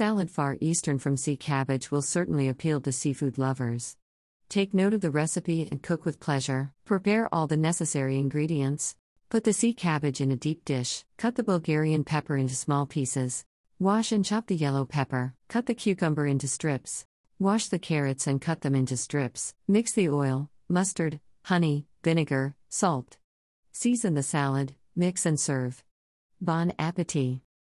Salad Far Eastern from sea cabbage will certainly appeal to seafood lovers. Take note of the recipe and cook with pleasure. Prepare all the necessary ingredients. Put the sea cabbage in a deep dish. Cut the Bulgarian pepper into small pieces. Wash and chop the yellow pepper. Cut the cucumber into strips. Wash the carrots and cut them into strips. Mix the oil, mustard, honey, vinegar, salt. Season the salad, mix and serve. Bon appétit!